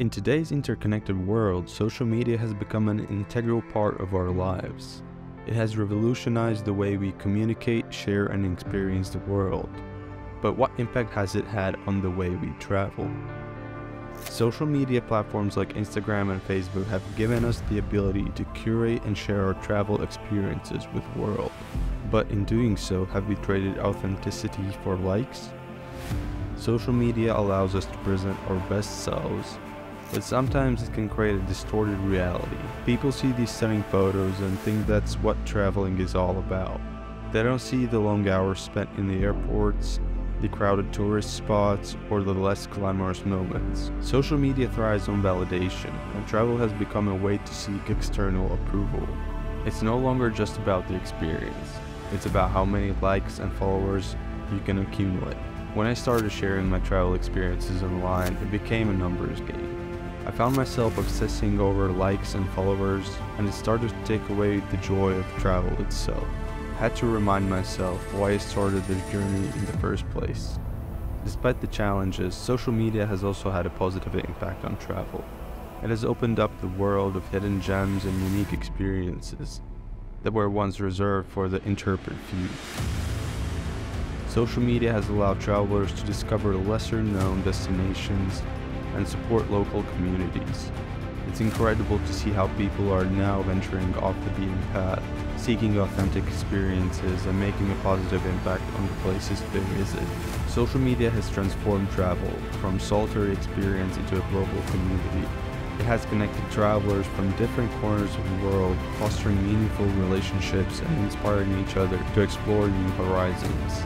In today's interconnected world, social media has become an integral part of our lives. It has revolutionized the way we communicate, share, and experience the world. But what impact has it had on the way we travel? Social media platforms like Instagram and Facebook have given us the ability to curate and share our travel experiences with the world. But in doing so, have we traded authenticity for likes? Social media allows us to present our best selves, but sometimes it can create a distorted reality. People see these stunning photos and think that's what traveling is all about. They don't see the long hours spent in the airports, the crowded tourist spots, or the less glamorous moments. Social media thrives on validation, and travel has become a way to seek external approval. It's no longer just about the experience. It's about how many likes and followers you can accumulate. When I started sharing my travel experiences online, it became a numbers game. I found myself obsessing over likes and followers, and it started to take away the joy of travel itself. I had to remind myself why I started this journey in the first place. Despite the challenges, social media has also had a positive impact on travel. It has opened up the world of hidden gems and unique experiences that were once reserved for the intrepid few. Social media has allowed travelers to discover lesser-known destinations and support local communities. It's incredible to see how people are now venturing off the beaten path, seeking authentic experiences and making a positive impact on the places they visit. Social media has transformed travel from solitary experience into a global community. It has connected travelers from different corners of the world, fostering meaningful relationships and inspiring each other to explore new horizons.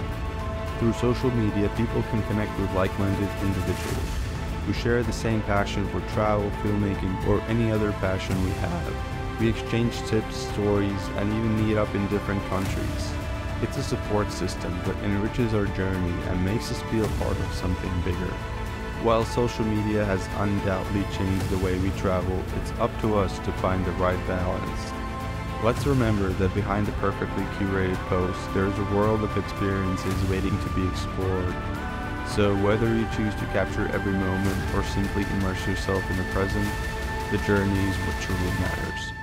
Through social media, people can connect with like-minded individuals who share the same passion for travel, filmmaking, or any other passion we have. We exchange tips, stories, and even meet up in different countries. It's a support system that enriches our journey and makes us feel part of something bigger. While social media has undoubtedly changed the way we travel, it's up to us to find the right balance. Let's remember that behind the perfectly curated post, there's a world of experiences waiting to be explored. So whether you choose to capture every moment or simply immerse yourself in the present, the journey is what truly matters.